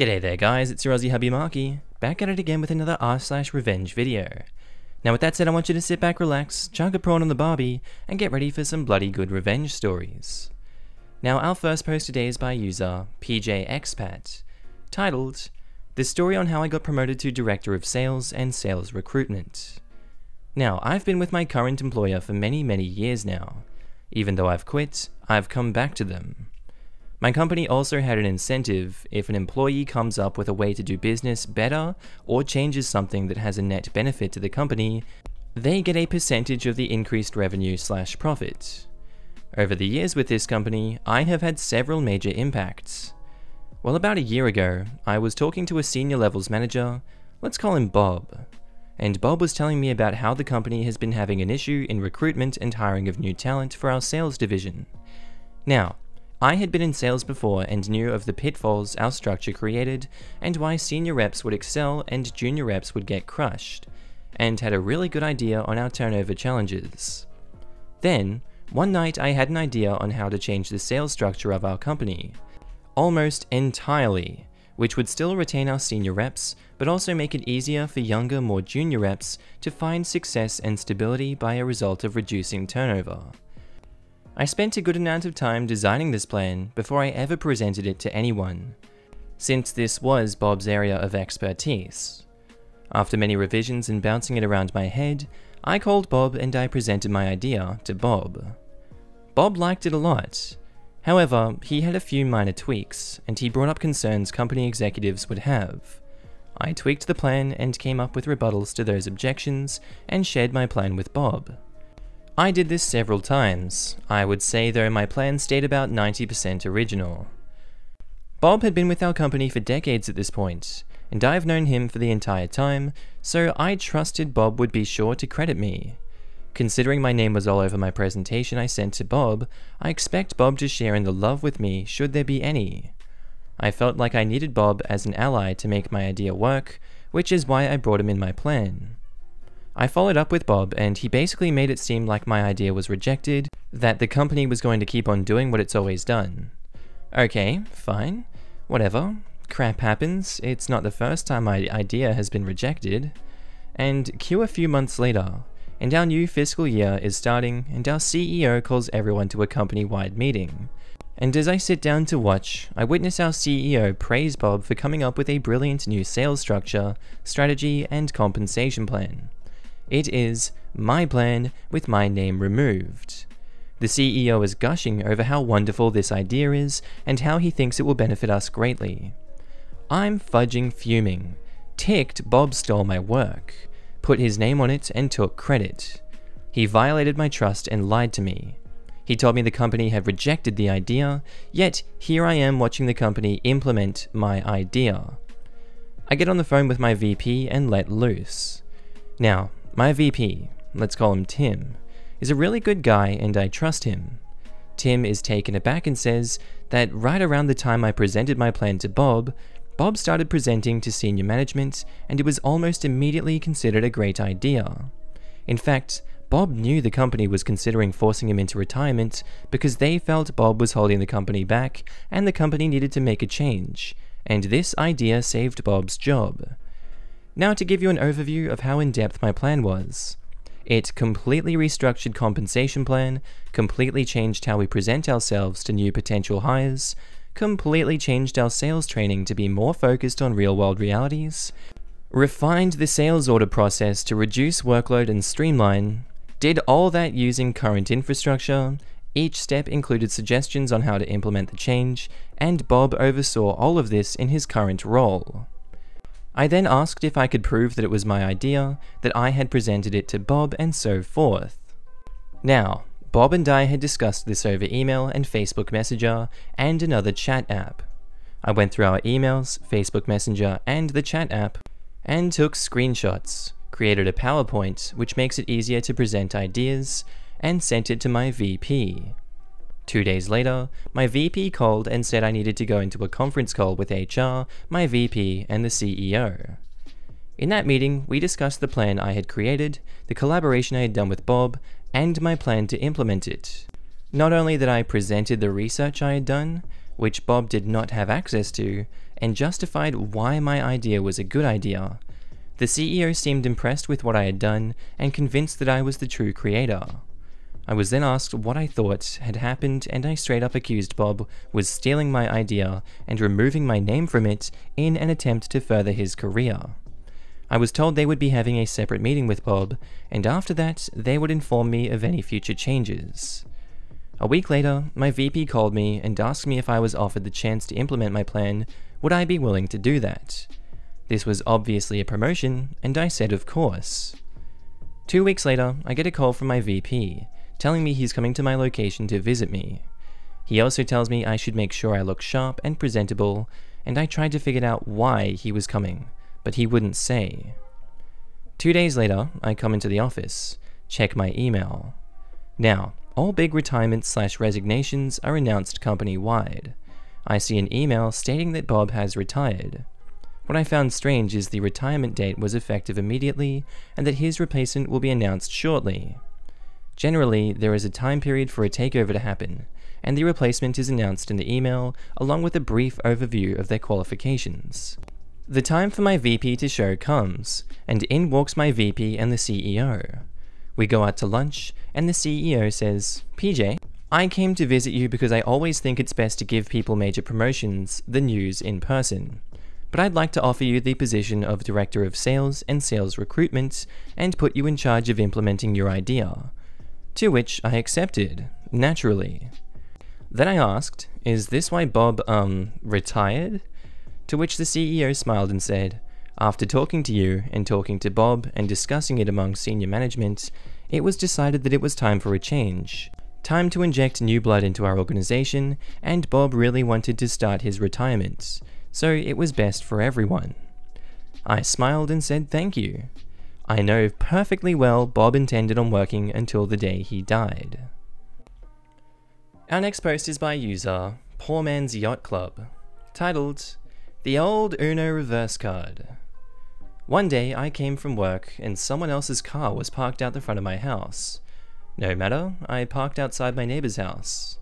G'day there guys, it's your Aussie hubby Markee, back at it again with another r/Revenge video. Now with that said, I want you to sit back, relax, chug a prawn on the barbie, and get ready for some bloody good revenge stories. Now our first post today is by user PJXpat, titled, "The Story on How I Got Promoted to Director of Sales and Sales Recruitment." Now I've been with my current employer for many years now. Even though I've quit, I've come back to them. My company also had an incentive if an employee comes up with a way to do business better or changes something that has a net benefit to the company, they get a percentage of the increased revenue / profit. Over the years with this company, I have had several major impacts. Well, about a year ago, I was talking to a senior levels manager, let's call him Bob, and Bob was telling me about how the company has been having an issue in recruitment and hiring of new talent for our sales division. Now, I had been in sales before and knew of the pitfalls our structure created and why senior reps would excel and junior reps would get crushed, and had a really good idea on our turnover challenges. Then, one night I had an idea on how to change the sales structure of our company, almost entirely, which would still retain our senior reps, but also make it easier for younger, more junior reps to find success and stability by a result of reducing turnover. I spent a good amount of time designing this plan before I ever presented it to anyone, since this was Bob's area of expertise. After many revisions and bouncing it around my head, I called Bob and I presented my idea to Bob. Bob liked it a lot. However, he had a few minor tweaks, and he brought up concerns company executives would have. I tweaked the plan and came up with rebuttals to those objections and shared my plan with Bob. I did this several times. I would say though my plan stayed about 90% original. Bob had been with our company for decades at this point, and I've known him for the entire time, so I trusted Bob would be sure to credit me. Considering my name was all over my presentation I sent to Bob, I expect Bob to share in the love with me should there be any. I felt like I needed Bob as an ally to make my idea work, which is why I brought him in my plan. I followed up with Bob and he basically made it seem like my idea was rejected, that the company was going to keep on doing what it's always done. Okay, fine, whatever, crap happens, it's not the first time my idea has been rejected. And cue a few months later, and our new fiscal year is starting and our CEO calls everyone to a company-wide meeting. And as I sit down to watch, I witness our CEO praise Bob for coming up with a brilliant new sales structure, strategy and compensation plan. It is my plan with my name removed. The CEO is gushing over how wonderful this idea is and how he thinks it will benefit us greatly. I'm fudging fuming. Ticked Bob stole my work, put his name on it and took credit. He violated my trust and lied to me. He told me the company had rejected the idea, yet here I am watching the company implement my idea. I get on the phone with my VP and let loose. Now, my VP, let's call him Tim, is a really good guy and I trust him. Tim is taken aback and says that right around the time I presented my plan to Bob, Bob started presenting to senior management and it was almost immediately considered a great idea. In fact, Bob knew the company was considering forcing him into retirement because they felt Bob was holding the company back and the company needed to make a change, and this idea saved Bob's job. Now to give you an overview of how in-depth my plan was. It completely restructured compensation plan, completely changed how we present ourselves to new potential hires, completely changed our sales training to be more focused on real-world realities, refined the sales order process to reduce workload and streamline, did all that using current infrastructure. Each step included suggestions on how to implement the change, and Bob oversaw all of this in his current role. I then asked if I could prove that it was my idea, that I had presented it to Bob and so forth. Now, Bob and I had discussed this over email and Facebook Messenger and another chat app. I went through our emails, Facebook Messenger and the chat app and took screenshots, created a PowerPoint which makes it easier to present ideas and sent it to my VP. 2 days later, my VP called and said I needed to go into a conference call with HR, my VP, and the CEO. In that meeting, we discussed the plan I had created, the collaboration I had done with Bob, and my plan to implement it. Not only that I presented the research I had done, which Bob did not have access to, and justified why my idea was a good idea. The CEO seemed impressed with what I had done and convinced that I was the true creator. I was then asked what I thought had happened, and I straight up accused Bob was stealing my idea and removing my name from it in an attempt to further his career. I was told they would be having a separate meeting with Bob, and after that they would inform me of any future changes. A week later, my VP called me and asked me if I was offered the chance to implement my plan, would I be willing to do that? This was obviously a promotion, and I said of course. 2 weeks later, I get a call from my VP, telling me he's coming to my location to visit me. He also tells me I should make sure I look sharp and presentable, and I tried to figure out why he was coming, but he wouldn't say. 2 days later, I come into the office, check my email. Now, all big retirements/resignations are announced company-wide. I see an email stating that Bob has retired. What I found strange is the retirement date was effective immediately and that his replacement will be announced shortly. Generally, there is a time period for a takeover to happen, and the replacement is announced in the email along with a brief overview of their qualifications. The time for my VP to show comes, and in walks my VP and the CEO. We go out to lunch, and the CEO says, "PJ, I came to visit you because I always think it's best to give people major promotions the news in person. But I'd like to offer you the position of Director of Sales and Sales Recruitment and put you in charge of implementing your idea." To which I accepted, naturally. Then I asked, "Is this why Bob, retired?" To which the CEO smiled and said, "After talking to you and talking to Bob and discussing it among senior management, it was decided that it was time for a change. Time to inject new blood into our organization, and Bob really wanted to start his retirement, so it was best for everyone." I smiled and said thank you. I know perfectly well Bob intended on working until the day he died. Our next post is by user Poor Man's Yacht Club, titled, "The Old Uno Reverse Card." One day I came from work and someone else's car was parked out the front of my house. No matter, I parked outside my neighbor's house.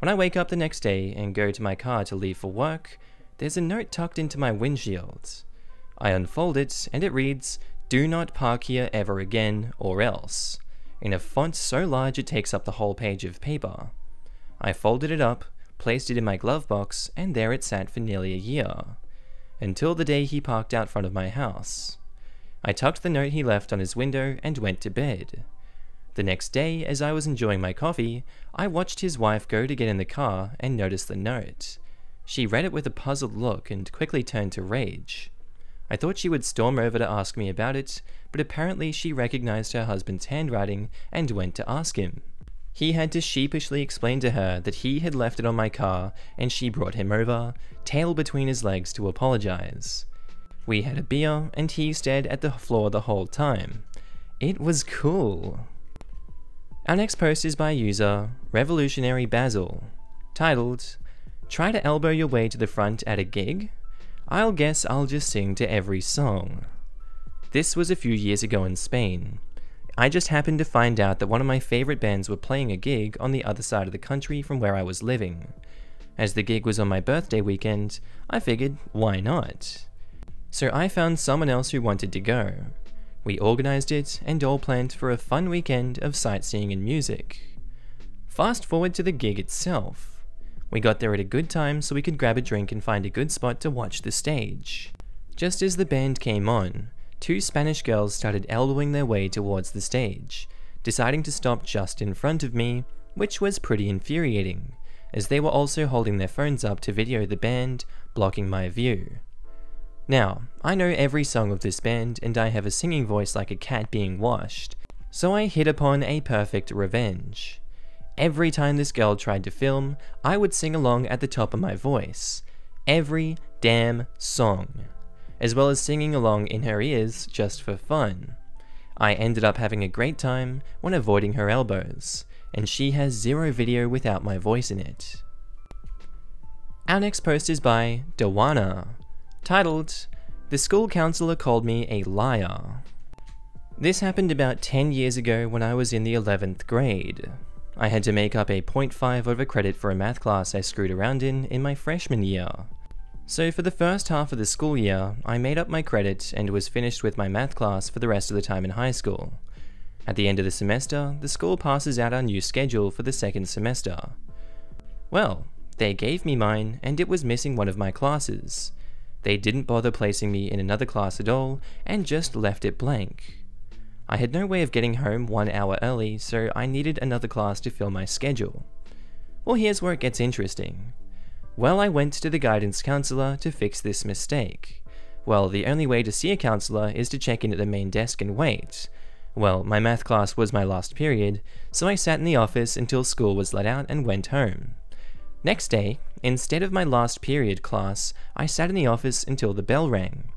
When I wake up the next day and go to my car to leave for work, there's a note tucked into my windshield. I unfold it and it reads, "Do not park here ever again or else," in a font so large it takes up the whole page of paper. I folded it up, placed it in my glove box, and there it sat for nearly a year, until the day he parked out front of my house. I tucked the note he left on his window and went to bed. The next day, as I was enjoying my coffee, I watched his wife go to get in the car and noticed the note. She read it with a puzzled look and quickly turned to rage. I thought she would storm over to ask me about it, but apparently she recognized her husband's handwriting and went to ask him. He had to sheepishly explain to her that he had left it on my car and she brought him over, tail between his legs, to apologize. We had a beer and he stared at the floor the whole time. It was cool. Our next post is by user Revolutionary Basil, titled, "Try to elbow your way to the front at a gig? I'll guess I'll just sing to every song." This was a few years ago in Spain. I just happened to find out that one of my favorite bands were playing a gig on the other side of the country from where I was living. As the gig was on my birthday weekend, I figured, why not? So I found someone else who wanted to go. We organized it and all planned for a fun weekend of sightseeing and music. Fast forward to the gig itself. We got there at a good time so we could grab a drink and find a good spot to watch the stage. Just as the band came on, two Spanish girls started elbowing their way towards the stage, deciding to stop just in front of me, which was pretty infuriating, as they were also holding their phones up to video the band, blocking my view. Now, I know every song of this band and I have a singing voice like a cat being washed, so I hit upon a perfect revenge. Every time this girl tried to film, I would sing along at the top of my voice. Every damn song. As well as singing along in her ears just for fun. I ended up having a great time when avoiding her elbows, and she has zero video without my voice in it. Our next post is by Dawana, titled, "The School Counselor Called Me a Liar." This happened about 10 years ago when I was in the 11th grade. I had to make up a 0.5 over credit for a math class I screwed around in my freshman year. So for the first half of the school year, I made up my credit and was finished with my math class for the rest of the time in high school. At the end of the semester, the school passes out our new schedule for the second semester. Well, they gave me mine, and it was missing one of my classes. They didn't bother placing me in another class at all, and just left it blank. I had no way of getting home 1 hour early, so I needed another class to fill my schedule. Well, here's where it gets interesting. Well, I went to the guidance counselor to fix this mistake. Well, the only way to see a counselor is to check in at the main desk and wait. Well, my math class was my last period, so I sat in the office until school was let out and went home. Next day, instead of my last period class, I sat in the office until the bell rang.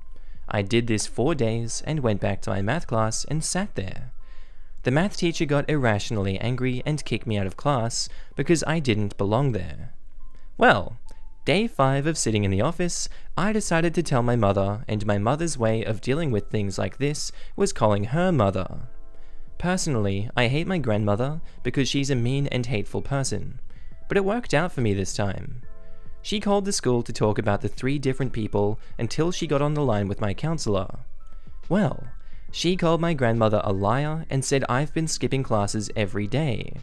I did this 4 days and went back to my math class and sat there. The math teacher got irrationally angry and kicked me out of class because I didn't belong there. Well, day 5 of sitting in the office, I decided to tell my mother, and my mother's way of dealing with things like this was calling her mother. Personally, I hate my grandmother because she's a mean and hateful person. But it worked out for me this time. She called the school to talk about the 3 different people until she got on the line with my counselor. Well, she called my grandmother a liar and said I've been skipping classes every day.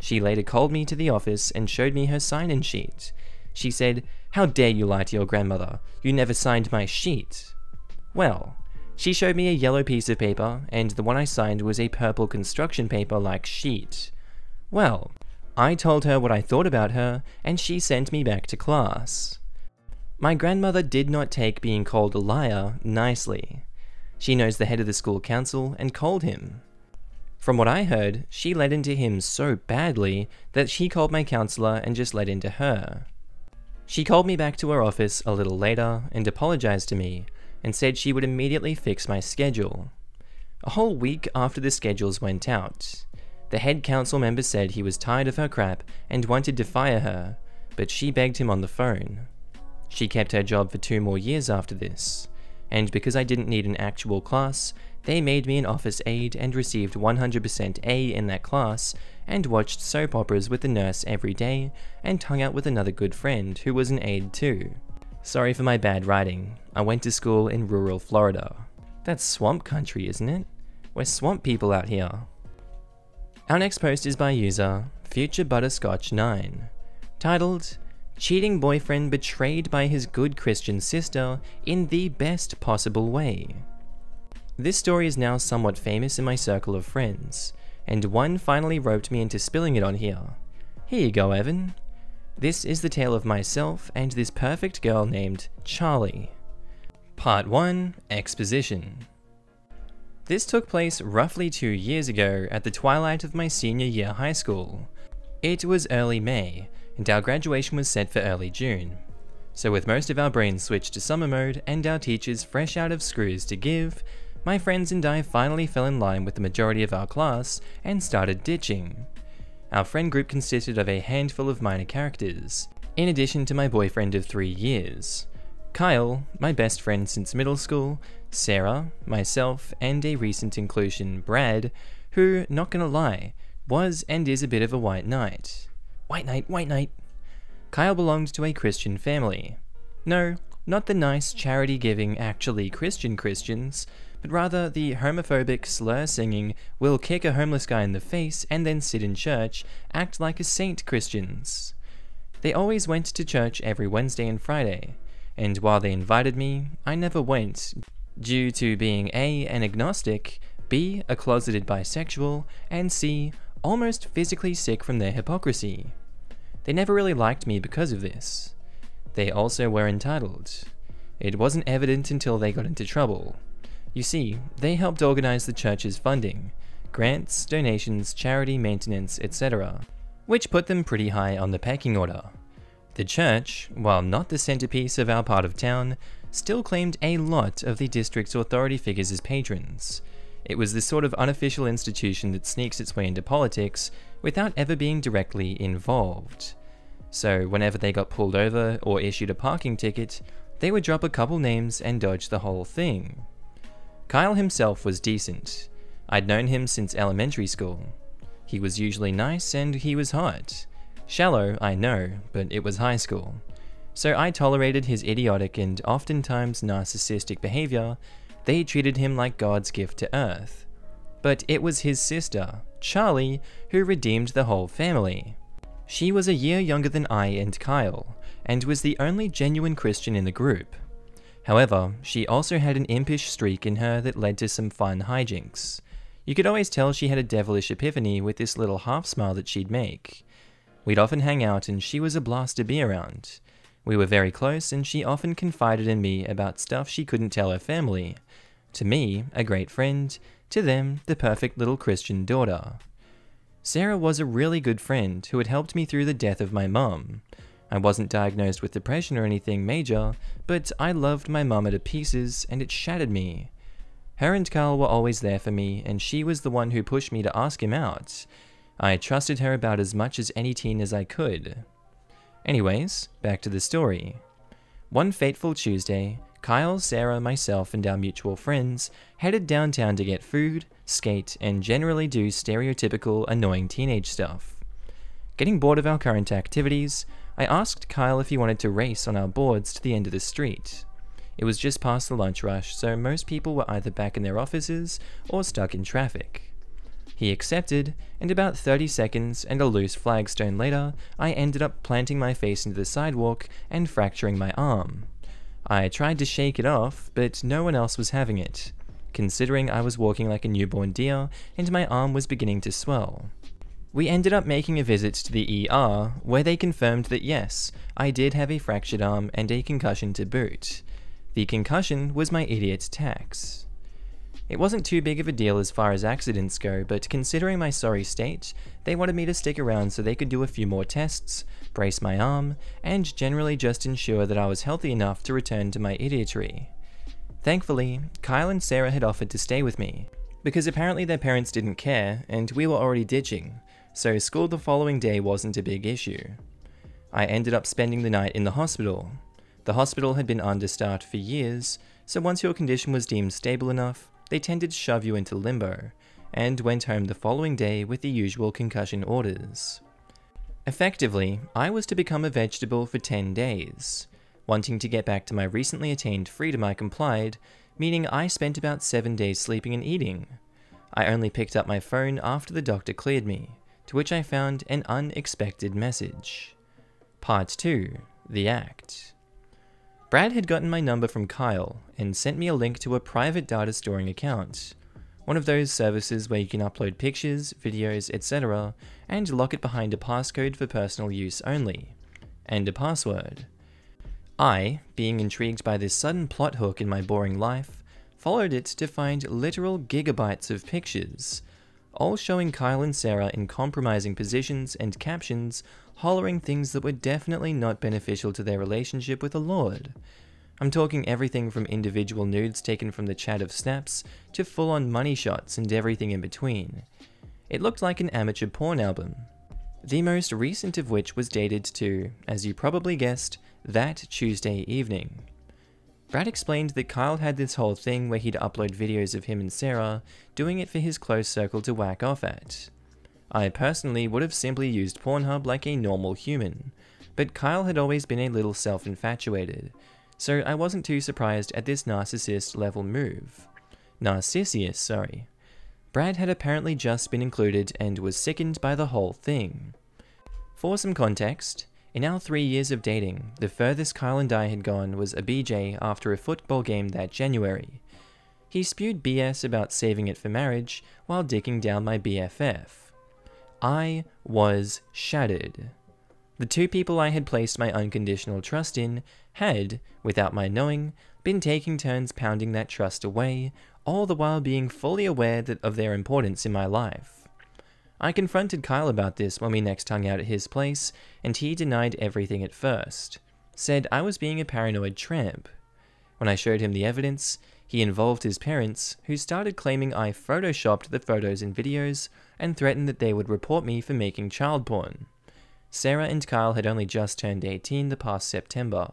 She later called me to the office and showed me her sign-in sheet. She said, "How dare you lie to your grandmother? You never signed my sheet." Well, she showed me a yellow piece of paper, and the one I signed was a purple construction paper-like sheet. Well, I told her what I thought about her, and she sent me back to class. My grandmother did not take being called a liar nicely. She knows the head of the school council and called him. From what I heard, she led into him so badly that she called my counselor and just led into her. She called me back to her office a little later and apologized to me, and said she would immediately fix my schedule. A whole week after the schedules went out, the head council member said he was tired of her crap and wanted to fire her, but she begged him on the phone. She kept her job for 2 more years after this, and because I didn't need an actual class, they made me an office aide and received 100% A in that class, and watched soap operas with the nurse every day, and hung out with another good friend who was an aide too. Sorry for my bad writing. I went to school in rural Florida. That's swamp country, isn't it? We're swamp people out here. Our next post is by user FutureButterscotch9, titled, "Cheating Boyfriend Betrayed by His Good Christian Sister in the Best Possible Way." This story is now somewhat famous in my circle of friends, and one finally roped me into spilling it on here. Here you go, Evan. This is the tale of myself and this perfect girl named Charlie. Part 1, Exposition. This took place roughly 2 years ago at the twilight of my senior year high school. It was early May, and our graduation was set for early June. So with most of our brains switched to summer mode and our teachers fresh out of screws to give, my friends and I finally fell in line with the majority of our class and started ditching. Our friend group consisted of a handful of minor characters, in addition to my boyfriend of 3 years. Kyle, my best friend since middle school, Sarah, myself, and a recent inclusion, Brad, who, not gonna lie, was and is a bit of a white knight. White knight, white knight. Kyle belonged to a Christian family. No, not the nice, charity-giving, actually Christian Christians, but rather the homophobic, slur-singing, will kick a homeless guy in the face and then sit in church, act like a saint Christians. They always went to church every Wednesday and Friday, and while they invited me, I never went, due to being A, an agnostic, B, a closeted bisexual, and C, almost physically sick from their hypocrisy. They never really liked me because of this. They also were entitled. It wasn't evident until they got into trouble. You see, they helped organize the church's funding, grants, donations, charity, maintenance, etc., which put them pretty high on the pecking order. The church, while not the centerpiece of our part of town, still claimed a lot of the district's authority figures as patrons. It was the sort of unofficial institution that sneaks its way into politics without ever being directly involved. So whenever they got pulled over or issued a parking ticket, they would drop a couple names and dodge the whole thing. Kyle himself was decent. I'd known him since elementary school. He was usually nice and he was hot. Shallow, I know, but it was high school. so I tolerated his idiotic and oftentimes narcissistic behavior. They treated him like God's gift to Earth. But it was his sister, Charlie, who redeemed the whole family. She was a year younger than I and Kyle, and was the only genuine Christian in the group. However, she also had an impish streak in her that led to some fun hijinks. You could always tell she had a devilish epiphany with this little half-smile that she'd make. We'd often hang out and she was a blast to be around. We were very close and she often confided in me about stuff she couldn't tell her family. To me, a great friend, to them, the perfect little Christian daughter. Sarah was a really good friend who had helped me through the death of my mum. I wasn't diagnosed with depression or anything major, but I loved my mum to pieces and it shattered me. Her and Kyle were always there for me and she was the one who pushed me to ask him out. I trusted her about as much as any teen as I could. Anyways, back to the story. One fateful Tuesday, Kyle, Sarah, myself, and our mutual friends headed downtown to get food, skate, and generally do stereotypical, annoying teenage stuff. Getting bored of our current activities, I asked Kyle if he wanted to race on our boards to the end of the street. It was just past the lunch rush, so most people were either back in their offices or stuck in traffic. He accepted, and about 30 seconds and a loose flagstone later, I ended up planting my face into the sidewalk and fracturing my arm. I tried to shake it off, but no one else was having it, considering I was walking like a newborn deer and my arm was beginning to swell. We ended up making a visit to the ER, where they confirmed that yes, I did have a fractured arm and a concussion to boot. The concussion was my idiot tax. It wasn't too big of a deal as far as accidents go, but considering my sorry state, they wanted me to stick around so they could do a few more tests, brace my arm, and generally just ensure that I was healthy enough to return to my idiotry. Thankfully, Kyle and Sarah had offered to stay with me, because apparently their parents didn't care and we were already ditching, so school the following day wasn't a big issue. I ended up spending the night in the hospital. The hospital had been understaffed for years, so once your condition was deemed stable enough, they tended to shove you into limbo, and went home the following day with the usual concussion orders. Effectively, I was to become a vegetable for 10 days. Wanting to get back to my recently attained freedom, I complied, meaning I spent about 7 days sleeping and eating. I only picked up my phone after the doctor cleared me, to which I found an unexpected message. Part 2, The Act. Brad had gotten my number from Kyle, and sent me a link to a private data storing account. One of those services where you can upload pictures, videos, etc., and lock it behind a passcode for personal use only, and a password. I, being intrigued by this sudden plot hook in my boring life, followed it to find literal gigabytes of pictures, all showing Kyle and Sarah in compromising positions and captions, hollering things that were definitely not beneficial to their relationship with the Lord. I'm talking everything from individual nudes taken from the chat of snaps to full-on money shots and everything in between. It looked like an amateur porn album, the most recent of which was dated to, as you probably guessed, that Tuesday evening. Brad explained that Kyle had this whole thing where he'd upload videos of him and Sarah, doing it for his close circle to whack off at. I personally would have simply used Pornhub like a normal human, but Kyle had always been a little self-infatuated, so I wasn't too surprised at this narcissist-level move. Narcissus. Brad had apparently just been included and was sickened by the whole thing. For some context, in our 3 years of dating, the furthest Kyle and I had gone was a BJ after a football game that January. He spewed BS about saving it for marriage while dicking down my BFF. I was shattered. The two people I had placed my unconditional trust in had, without my knowing, been taking turns pounding that trust away, all the while being fully aware of their importance in my life. I confronted Kyle about this when we next hung out at his place, and he denied everything at first, said I was being a paranoid tramp. When I showed him the evidence, he involved his parents, who started claiming I photoshopped the photos and videos, and threatened that they would report me for making child porn. Sarah and Kyle had only just turned 18 the past September.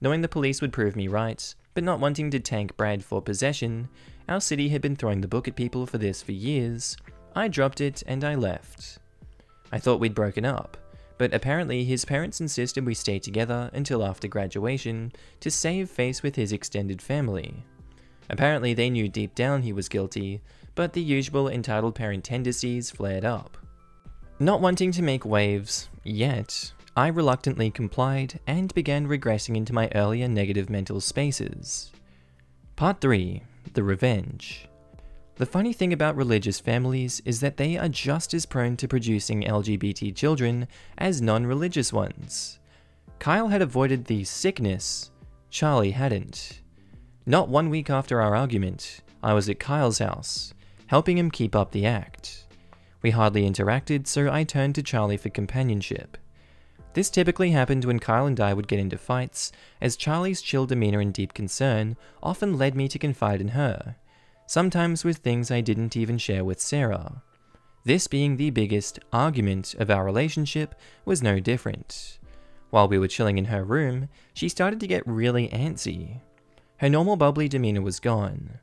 Knowing the police would prove me right, but not wanting to tank Brad for possession, our city had been throwing the book at people for this for years, I dropped it and I left. I thought we'd broken up, but apparently his parents insisted we stay together until after graduation to save face with his extended family. Apparently they knew deep down he was guilty, but the usual entitled parent tendencies flared up. Not wanting to make waves, yet, I reluctantly complied and began regressing into my earlier negative mental spaces. Part 3. The Revenge. The funny thing about religious families is that they are just as prone to producing LGBT children as non-religious ones. Kyle had avoided the sickness, Charlie hadn't. Not 1 week after our argument, I was at Kyle's house, helping him keep up the act. We hardly interacted, so I turned to Charlie for companionship. This typically happened when Kyle and I would get into fights, as Charlie's chill demeanor and deep concern often led me to confide in her, sometimes with things I didn't even share with Sarah. This being the biggest argument of our relationship was no different. While we were chilling in her room, she started to get really antsy. Her normal bubbly demeanor was gone.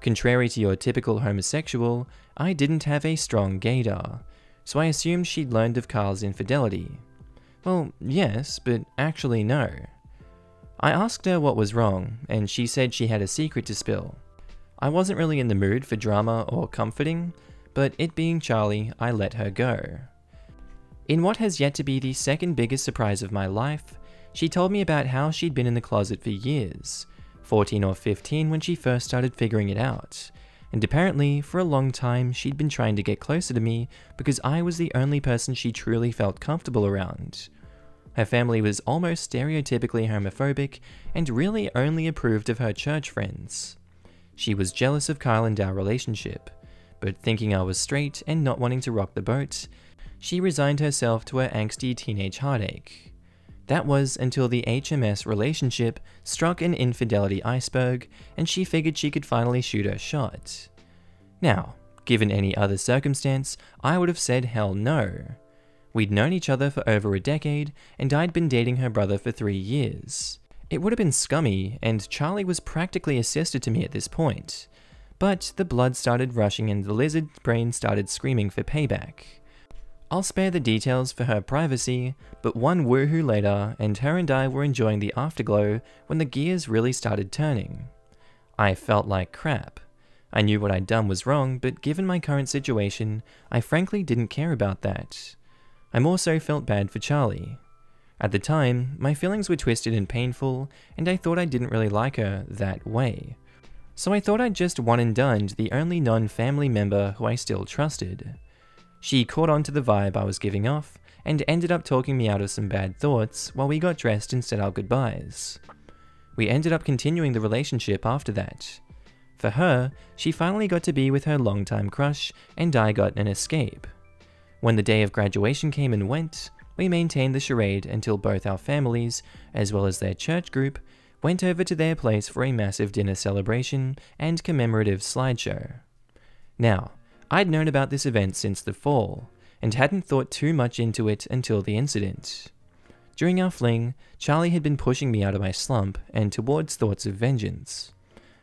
Contrary to your typical homosexual, I didn't have a strong gaydar, so I assumed she'd learned of Kyle's infidelity. Well, yes, but actually no. I asked her what was wrong, and she said she had a secret to spill. I wasn't really in the mood for drama or comforting, but it being Charlie, I let her go. In what has yet to be the second biggest surprise of my life, she told me about how she'd been in the closet for years, 14 or 15 when she first started figuring it out, and apparently, for a long time, she'd been trying to get closer to me because I was the only person she truly felt comfortable around. Her family was almost stereotypically homophobic and really only approved of her church friends. She was jealous of Kyle and our relationship, but thinking I was straight and not wanting to rock the boat, she resigned herself to her angsty teenage heartache. That was until the HMS relationship struck an infidelity iceberg and she figured she could finally shoot her shot. Now, given any other circumstance, I would have said hell no. We'd known each other for over a decade and I'd been dating her brother for 3 years. It would have been scummy and Charlie was practically a sister to me at this point, but the blood started rushing and the lizard brain started screaming for payback. I'll spare the details for her privacy, but one woohoo later and her and I were enjoying the afterglow when the gears really started turning. I felt like crap. I knew what I'd done was wrong, but given my current situation, I frankly didn't care about that. I also felt bad for Charlie. At the time, my feelings were twisted and painful, and I thought I didn't really like her that way. So I thought I'd just one and done the only non-family member who I still trusted. She caught on to the vibe I was giving off, and ended up talking me out of some bad thoughts while we got dressed and said our goodbyes. We ended up continuing the relationship after that. For her, she finally got to be with her longtime crush, and I got an escape. When the day of graduation came and went, we maintained the charade until both our families, as well as their church group, went over to their place for a massive dinner celebration and commemorative slideshow. Now, I'd known about this event since the fall, and hadn't thought too much into it until the incident. During our fling, Charlie had been pushing me out of my slump and towards thoughts of vengeance.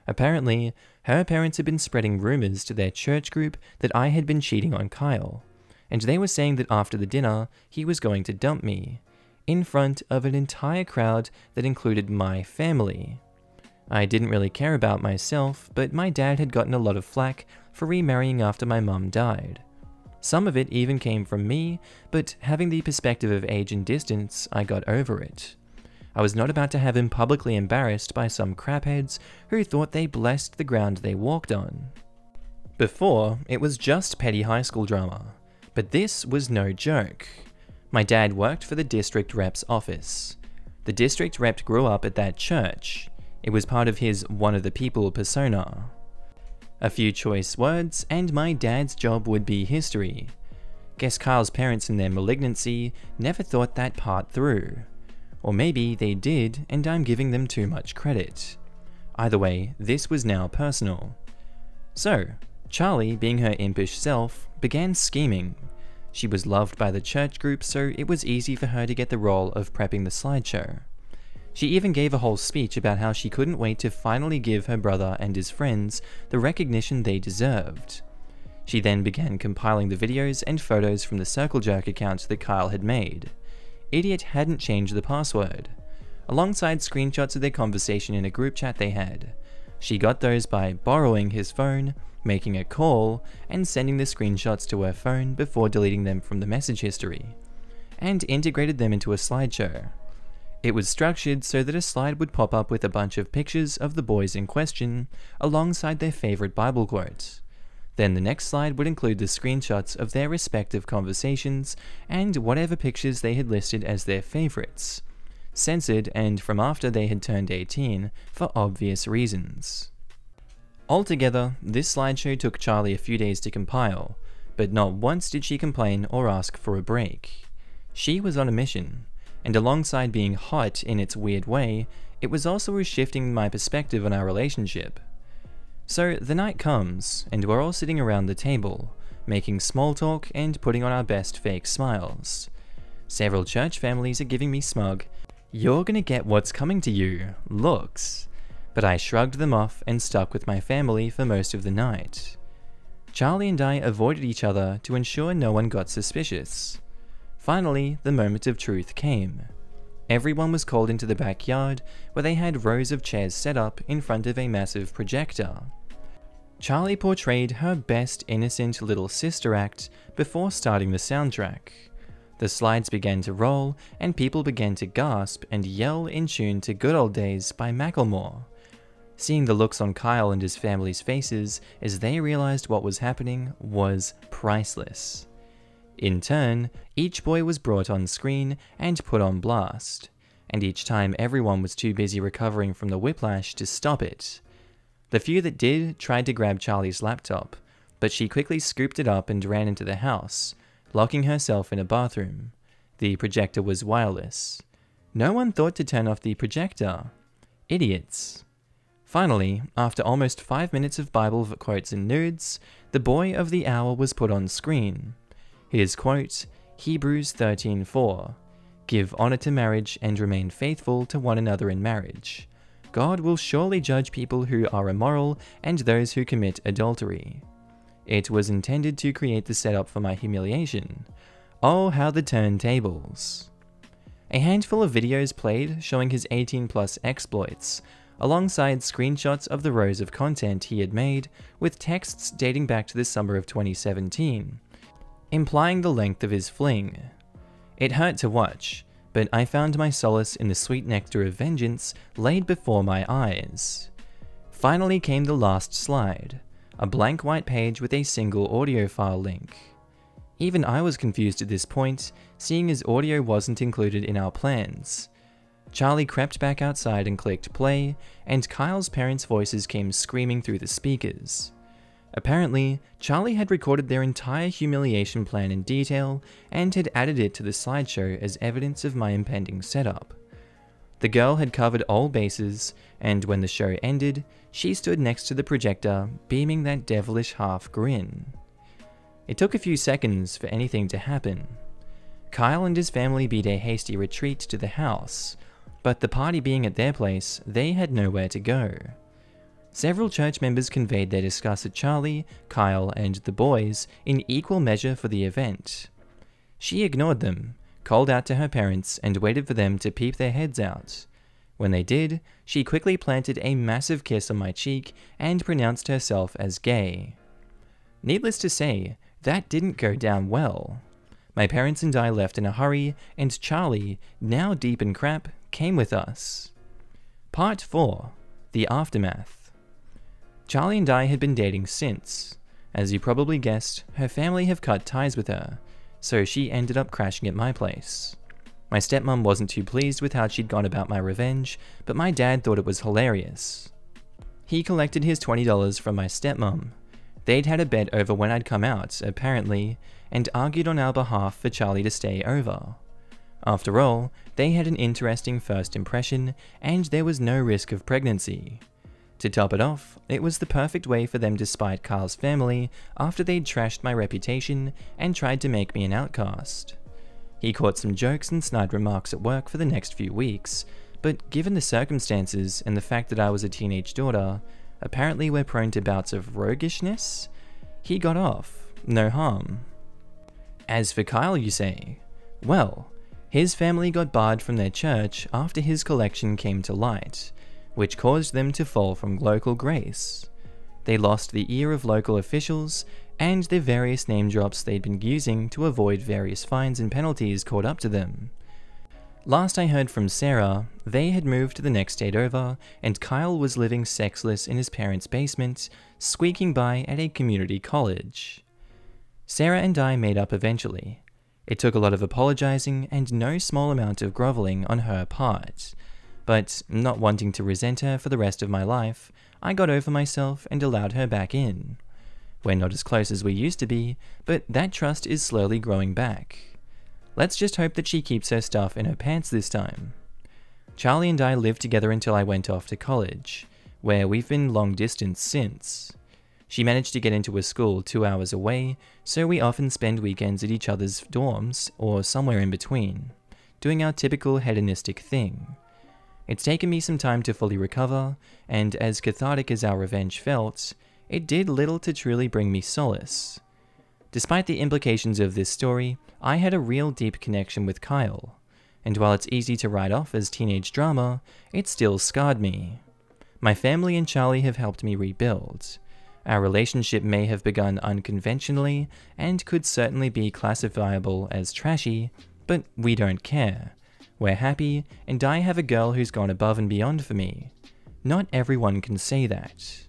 Apparently, her parents had been spreading rumors to their church group that I had been cheating on Kyle, and they were saying that after the dinner, he was going to dump me, in front of an entire crowd that included my family. I didn't really care about myself, but my dad had gotten a lot of flack for remarrying after my mum died. Some of it even came from me, but having the perspective of age and distance, I got over it. I was not about to have him publicly embarrassed by some crapheads who thought they blessed the ground they walked on. Before, it was just petty high school drama, but this was no joke. My dad worked for the district rep's office. The district rep grew up at that church. It was part of his one of the people persona. A few choice words, and my dad's job would be history. Guess Kyle's parents in their malignancy never thought that part through. Or maybe they did, and I'm giving them too much credit. Either way, this was now personal. So, Charlie, being her impish self, began scheming. She was loved by the church group, so it was easy for her to get the role of prepping the slideshow. She even gave a whole speech about how she couldn't wait to finally give her brother and his friends the recognition they deserved. She then began compiling the videos and photos from the Circle Jerk account that Kyle had made, Idiot hadn't changed the password, alongside screenshots of their conversation in a group chat they had. She got those by borrowing his phone, making a call, and sending the screenshots to her phone before deleting them from the message history, and integrated them into a slideshow. It was structured so that a slide would pop up with a bunch of pictures of the boys in question, alongside their favorite Bible quotes. Then the next slide would include the screenshots of their respective conversations and whatever pictures they had listed as their favorites, censored and from after they had turned 18, for obvious reasons. Altogether, this slideshow took Charlie a few days to compile, but not once did she complain or ask for a break. She was on a mission, and alongside being hot in its weird way, it was also shifting my perspective on our relationship. So the night comes, and we're all sitting around the table, making small talk and putting on our best fake smiles. Several church families are giving me smug, "You're gonna get what's coming to you," looks, but I shrugged them off and stuck with my family for most of the night. Charlie and I avoided each other to ensure no one got suspicious. Finally, the moment of truth came. Everyone was called into the backyard, where they had rows of chairs set up in front of a massive projector. Charlie portrayed her best innocent little sister act before starting the soundtrack. The slides began to roll, and people began to gasp and yell in tune to "Good Old Days" by Macklemore. Seeing the looks on Kyle and his family's faces as they realized what was happening was priceless. In turn, each boy was brought on screen and put on blast, and each time everyone was too busy recovering from the whiplash to stop it. The few that did tried to grab Charlie's laptop, but she quickly scooped it up and ran into the house, locking herself in a bathroom. The projector was wireless. No one thought to turn off the projector. Idiots. Finally, after almost 5 minutes of Bible quotes and nudes, the boy of the hour was put on screen. His quote, Hebrews 13:4, "Give honor to marriage and remain faithful to one another in marriage. God will surely judge people who are immoral and those who commit adultery." It was intended to create the setup for my humiliation. Oh, how the turntables. A handful of videos played showing his 18+ exploits, alongside screenshots of the rows of content he had made with texts dating back to the summer of 2017, implying the length of his fling. It hurt to watch, but I found my solace in the sweet nectar of vengeance laid before my eyes. Finally came the last slide, a blank white page with a single audio file link. Even I was confused at this point, seeing as audio wasn't included in our plans. Charlie crept back outside and clicked play, and Kyle's parents' voices came screaming through the speakers. Apparently, Charlie had recorded their entire humiliation plan in detail and had added it to the slideshow as evidence of my impending setup. The girl had covered all bases, and when the show ended, she stood next to the projector, beaming that devilish half-grin. It took a few seconds for anything to happen. Kyle and his family beat a hasty retreat to the house, but the party being at their place, they had nowhere to go. Several church members conveyed their disgust at Charlie, Kyle, and the boys in equal measure for the event. She ignored them, called out to her parents, and waited for them to peep their heads out. When they did, she quickly planted a massive kiss on my cheek and pronounced herself as gay. Needless to say, that didn't go down well. My parents and I left in a hurry, and Charlie, now deep in crap, came with us. Part 4. The Aftermath. Charlie and I had been dating since. As you probably guessed, her family have cut ties with her, so she ended up crashing at my place. My stepmom wasn't too pleased with how she'd gone about my revenge, but my dad thought it was hilarious. He collected his $20 from my stepmom. They'd had a bet over when I'd come out, apparently, and argued on our behalf for Charlie to stay over. After all, they had an interesting first impression, and there was no risk of pregnancy. To top it off, it was the perfect way for them to spite Kyle's family after they'd trashed my reputation and tried to make me an outcast. He caught some jokes and snide remarks at work for the next few weeks, but given the circumstances and the fact that I was a teenage daughter, apparently we're prone to bouts of roguishness, he got off, no harm. As for Kyle, you say? Well, His family got barred from their church after his collection came to light, which caused them to fall from local grace. They lost the ear of local officials, and the various name drops they'd been using to avoid various fines and penalties caught up to them. Last I heard from Sarah, they had moved to the next state over, and Kyle was living sexless in his parents' basement, squeaking by at a community college. Sarah and I made up eventually. It took a lot of apologizing and no small amount of groveling on her part, but not wanting to resent her for the rest of my life, I got over myself and allowed her back in. We're not as close as we used to be, but that trust is slowly growing back. Let's just hope that she keeps her stuff in her pants this time. Charlie and I lived together until I went off to college, where we've been long distance since. She managed to get into a school 2 hours away, so we often spend weekends at each other's dorms or somewhere in between, doing our typical hedonistic thing. It's taken me some time to fully recover, and as cathartic as our revenge felt, it did little to truly bring me solace. Despite the implications of this story, I had a real deep connection with Kyle, and while it's easy to write off as teenage drama, it still scarred me. My family and Charlie have helped me rebuild. Our relationship may have begun unconventionally and could certainly be classifiable as trashy, but we don't care. We're happy, and I have a girl who's gone above and beyond for me. Not everyone can say that.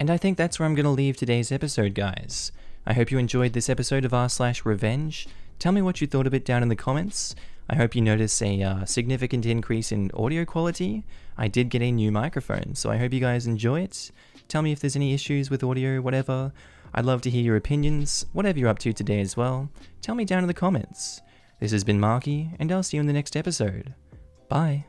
And I think that's where I'm going to leave today's episode, guys. I hope you enjoyed this episode of r/Revenge. Tell me what you thought of it down in the comments. I hope you notice a significant increase in audio quality. I did get a new microphone, so I hope you guys enjoy it. Tell me if there's any issues with audio, whatever. I'd love to hear your opinions, whatever you're up to today as well. Tell me down in the comments. This has been Markee, and I'll see you in the next episode. Bye.